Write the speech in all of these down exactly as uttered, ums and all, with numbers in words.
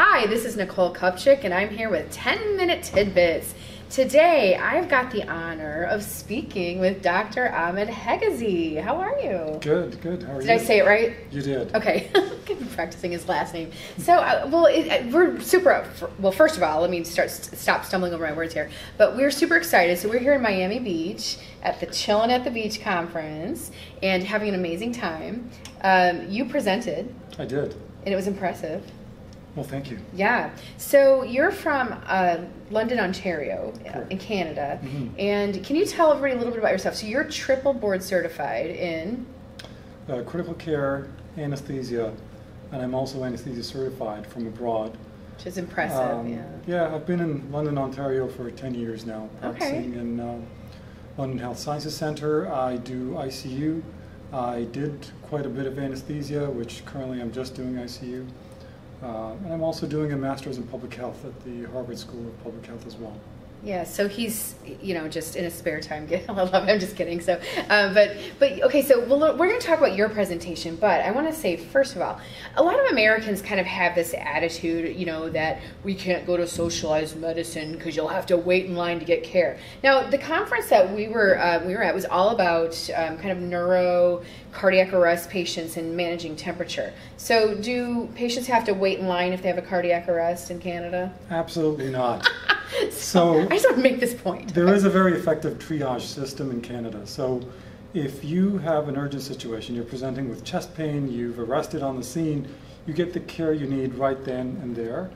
Hi, this is Nicole Kupchik, and I'm here with ten minute tidbits. Today, I've got the honor of speaking with Doctor Ahmed Hegazy. How are you? Good, good. How are did you? Did I say it right? You did. Okay. I'm practicing his last name. So, uh, well, it, uh, we're super up for, well, first of all, let me start st stop stumbling over my words here. But we're super excited. So we're here in Miami Beach at the Chillin' at the Beach conference and having an amazing time. Um, you presented. I did. And it was impressive. Well, thank you. Yeah. So you're from uh, London, Ontario, sure. in Canada. Mm-hmm. And can you tell everybody a little bit about yourself? So you're triple board certified in? Uh, critical care, anesthesia, and I'm also anesthesia certified from abroad. Which is impressive, um, yeah. Yeah, I've been in London, Ontario for ten years now, practicing okay. in uh, London Health Sciences Center. I do I C U. I did quite a bit of anesthesia, which currently I'm just doing I C U. Uh, and I'm also doing a master's in public health at the Harvard School of Public Health as well. Yeah, so he's, you know, just in his spare time. I love him. I'm just kidding. So, uh, but, but okay, so we'll, we're going to talk about your presentation, but I want to say, first of all, a lot of Americans kind of have this attitude, you know, that we can't go to socialized medicine because you'll have to wait in line to get care. Now, the conference that we were, uh, we were at was all about um, kind of neuro, cardiac arrest patients and managing temperature. So do patients have to wait in line if they have a cardiac arrest in Canada? Absolutely not. So, I just want to make this point. There is a very effective triage system in Canada. So if you have an urgent situation, you're presenting with chest pain, you've arrested on the scene, you get the care you need right then and there.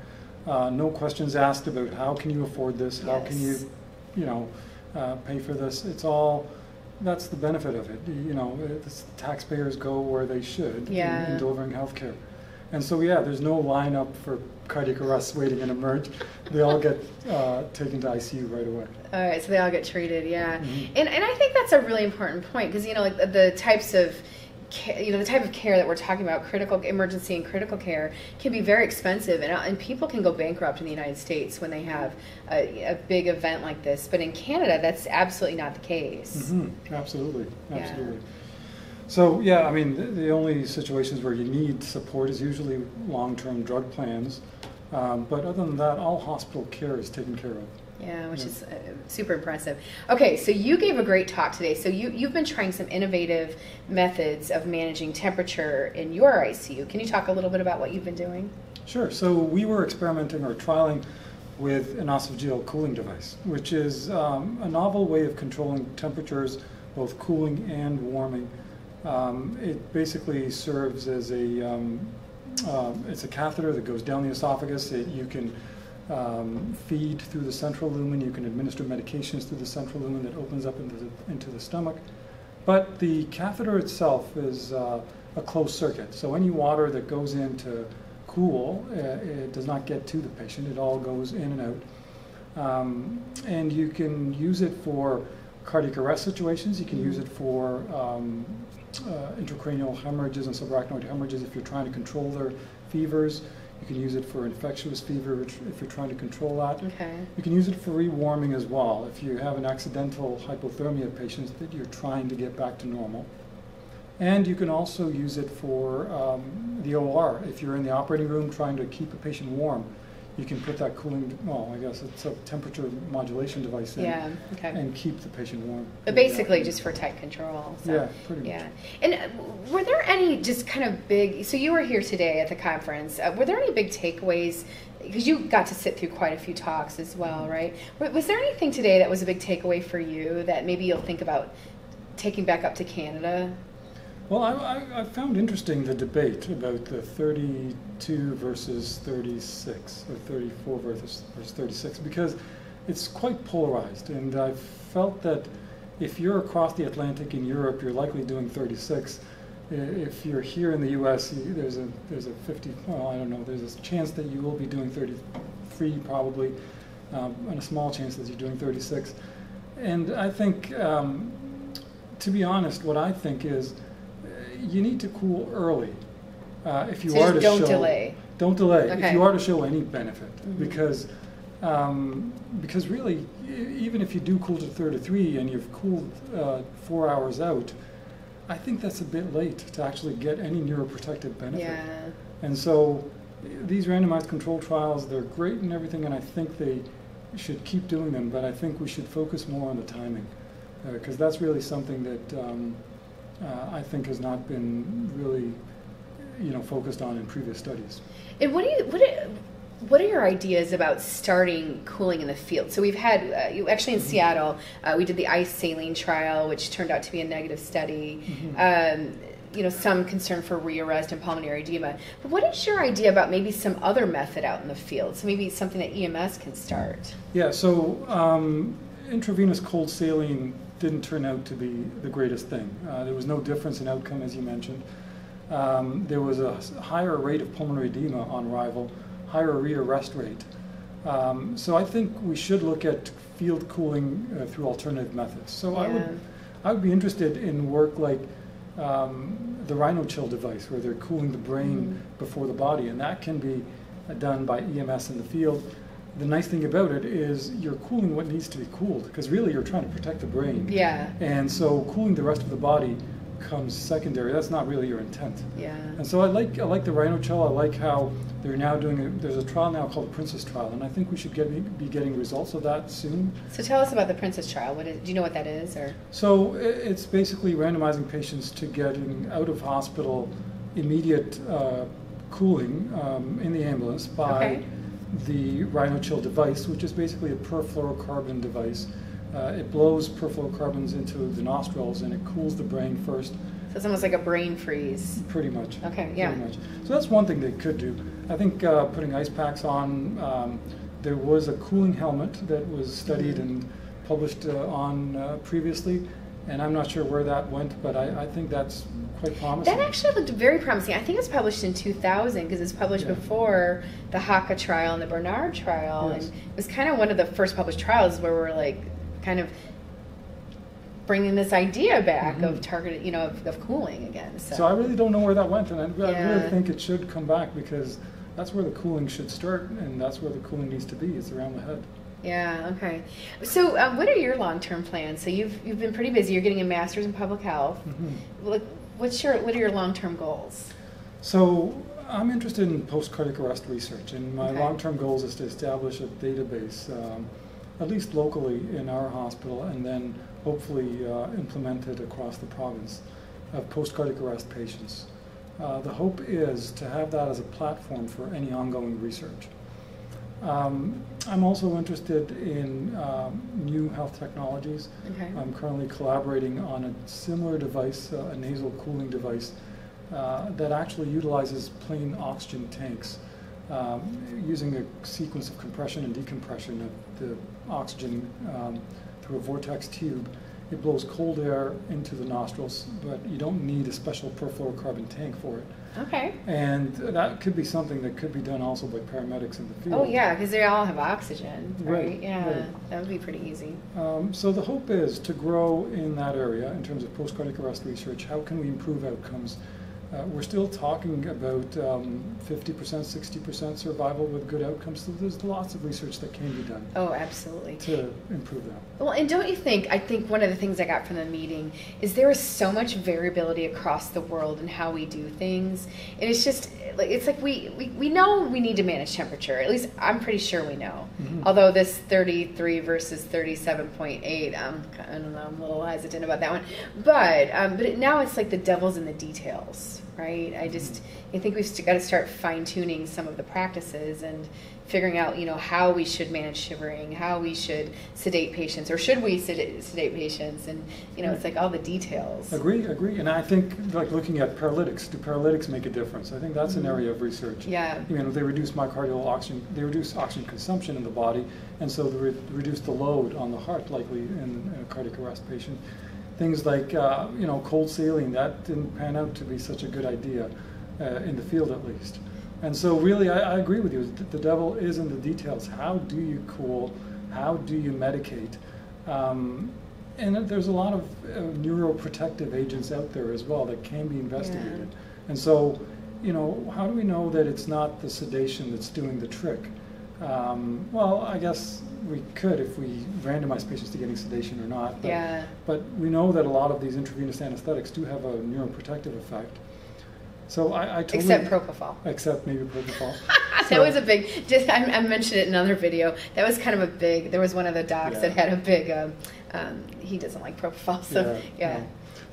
Uh, no questions asked about how can you afford this, how yes. can you, you know, uh, pay for this. It's all, that's the benefit of it. You know, it's, taxpayers go where they should yeah. in, in delivering health care. And so, yeah, there's no lineup for cardiac arrests waiting in emerge. They all get uh, taken to I C U right away. All right, so they all get treated, yeah. Mm-hmm. And and I think that's a really important point because, you know, like the types of, you know, the type of care that we're talking about, critical emergency and critical care, can be very expensive, and, and people can go bankrupt in the United States when they have a, a big event like this. But in Canada, that's absolutely not the case. Mm-hmm. Absolutely, absolutely. Yeah. So, yeah, I mean, the, the only situations where you need support is usually long-term drug plans. Um, but other than that, all hospital care is taken care of. Yeah, which yeah. is uh, super impressive. Okay, so you gave a great talk today. So you, you've been trying some innovative methods of managing temperature in your I C U. Can you talk a little bit about what you've been doing? Sure. So we were experimenting or trialing with an esophageal cooling device, which is um, a novel way of controlling temperatures, both cooling and warming. Um, it basically serves as a, um, uh, it's a catheter that goes down the esophagus. It, you can um, feed through the central lumen. You can administer medications through the central lumen that opens up into the, into the stomach. But the catheter itself is uh, a closed circuit. So any water that goes in to cool, uh, it does not get to the patient. It all goes in and out. Um, and you can use it for cardiac arrest situations. You can mm-hmm. use it for um, Uh, intracranial hemorrhages and subarachnoid hemorrhages if you're trying to control their fevers. You can use it for infectious fever if you're trying to control that. Okay. You can use it for rewarming as well if you have an accidental hypothermia patient that you're trying to get back to normal. And you can also use it for um, the O R. If you're in the operating room trying to keep a patient warm, you can put that cooling, well, I guess it's a temperature modulation device in yeah, okay. and keep the patient warm. But basically yeah. just for tight control. So. Yeah, pretty yeah. much. And were there any just kind of big, so you were here today at the conference, uh, were there any big takeaways, because you got to sit through quite a few talks as well, right? Was there anything today that was a big takeaway for you that maybe you'll think about taking back up to Canada? Well, I, I found interesting the debate about the thirty-two versus thirty-six, or thirty-four versus, versus thirty-six, because it's quite polarized. And I felt that if you're across the Atlantic in Europe, you're likely doing thirty-six. If you're here in the U S, you, there's a there's a fifty, well, I don't know, there's a chance that you will be doing thirty-three probably, um, and a small chance that you're doing thirty-six. And I think, um, to be honest, what I think is, you need to cool early uh, if you so are to don't show. Don't delay. Don't delay okay. if you are to show any benefit, mm-hmm. because um, because really, even if you do cool to thirty-three and you've cooled uh, four hours out, I think that's a bit late to actually get any neuroprotective benefit. Yeah. And so these randomized control trials, they're great and everything, and I think they should keep doing them, but I think we should focus more on the timing, because uh, that's really something that um, uh, I think has not been really, you know, focused on in previous studies. And what do you, what do, what are your ideas about starting cooling in the field? So we've had, uh, actually in mm-hmm. Seattle, uh, we did the ice saline trial, which turned out to be a negative study. Mm-hmm. um, you know, some concern for rearrest and pulmonary edema. But what is your idea about maybe some other method out in the field? So maybe something that E M S can start. Yeah, so um, intravenous cold saline didn't turn out to be the greatest thing. Uh, there was no difference in outcome, as you mentioned. Um, there was a higher rate of pulmonary edema on arrival, higher rearrest rate. Um, so I think we should look at field cooling uh, through alternative methods. So yeah. I would, I would be interested in work like um, the RhinoChill device, where they're cooling the brain mm-hmm. before the body, and that can be uh, done by E M S in the field. The nice thing about it is you're cooling what needs to be cooled, because really you're trying to protect the brain. Yeah. And so cooling the rest of the body comes secondary. That's not really your intent. Yeah. And so I like I like the RhinoChill. I like how they're now doing a, there's a trial now called the Princess Trial, and I think we should get be getting results of that soon. So tell us about the Princess Trial. What is, do you know what that is, or? So it's basically randomizing patients to getting out of hospital immediate uh, cooling um, in the ambulance by okay. the RhinoChill device, which is basically a perfluorocarbon device. Uh, it blows perfluorocarbons into the nostrils and it cools the brain first. So it's almost like a brain freeze. Pretty much. Okay, yeah. Pretty much. So that's one thing they could do. I think uh, putting ice packs on, um, there was a cooling helmet that was studied and published uh, on uh, previously, and I'm not sure where that went, but I, I think that's quite promising. That actually looked very promising. I think it was published in two thousand, because it was published yeah. before the HACA trial and the Bernard trial, yes. and it was kind of one of the first published trials where we're like, kind of bringing this idea back mm-hmm. of targeted, you know, of, of cooling again. So. so I really don't know where that went, and I, I yeah. really think it should come back, because that's where the cooling should start, and that's where the cooling needs to be. It's around the head. Yeah. Okay. So, um, what are your long-term plans? So you've you've been pretty busy. You're getting a master's in public health. Mm-hmm. What's your what are your long-term goals? So I'm interested in post-cardiac arrest research, and my okay. long-term goals is to establish a database. Um, at least locally in our hospital, and then hopefully uh, implemented across the province, of post-cardiac arrest patients. Uh, the hope is to have that as a platform for any ongoing research. Um, I'm also interested in um, new health technologies. Okay. I'm currently collaborating on a similar device, uh, a nasal cooling device, uh, that actually utilizes plain oxygen tanks. Um, using a sequence of compression and decompression of the oxygen um, through a vortex tube. It blows cold air into the nostrils, but you don't need a special perfluorocarbon tank for it. Okay. And that could be something that could be done also by paramedics in the field. Oh yeah, because they all have oxygen, right? right yeah, right. That would be pretty easy. Um, so the hope is to grow in that area in terms of post-cardiac arrest research. How can we improve outcomes? Uh, we're still talking about um, fifty percent, sixty percent survival with good outcomes, so there's lots of research that can be done. Oh, absolutely. To improve that. Well, and don't you think, I think one of the things I got from the meeting is there is so much variability across the world in how we do things, and it's just, it's like we, we, we know we need to manage temperature, at least I'm pretty sure we know, mm-hmm. although this thirty-three versus thirty-seven point eight, um, I don't know, I'm a little hesitant about that one, but, um, but it, now it's like the devil's in the details. Right, I just I think we've got to start fine-tuning some of the practices and figuring out, you know, how we should manage shivering, how we should sedate patients, or should we sedate, sedate patients, and you know, it's like all the details. Agree, agree, and I think like looking at paralytics. Do paralytics make a difference? I think that's mm-hmm. an area of research. Yeah, you know, they reduce myocardial oxygen, they reduce oxygen consumption in the body, and so they re reduce the load on the heart, likely in a cardiac arrest patient. Things like, uh, you know, cold saline, that didn't pan out to be such a good idea, uh, in the field at least. And so really, I, I agree with you, the devil is in the details. How do you cool? How do you medicate? Um, and there's a lot of uh, neuroprotective agents out there as well that can be investigated. Yeah. And so, you know, how do we know that it's not the sedation that's doing the trick? Um, well, I guess we could if we randomize patients to getting sedation or not. But, yeah. but we know that a lot of these intravenous anesthetics do have a neuroprotective effect. So I, I totally, except propofol. Except maybe propofol. That so, was a big. Just I, I mentioned it in another video. That was kind of a big. There was one of the docs yeah. that had a big. Um, um, he doesn't like propofol, so yeah. yeah. yeah.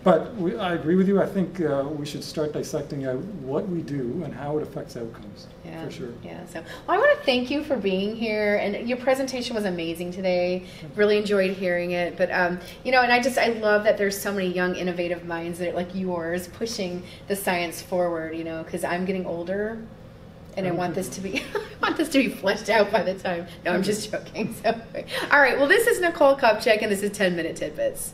But we, I agree with you. I think uh, we should start dissecting out what we do and how it affects outcomes. Yeah, for sure. Yeah. So well, I want to thank you for being here, and your presentation was amazing today. Really enjoyed hearing it. But um, you know, and I just I love that there's so many young, innovative minds that are like yours pushing the science forward. You know, because I'm getting older, and I want this to be I want this to be fleshed out by the time. No, I'm just joking. So all right. Well, this is Nicole Kupchik, and this is ten Minute Tidbits.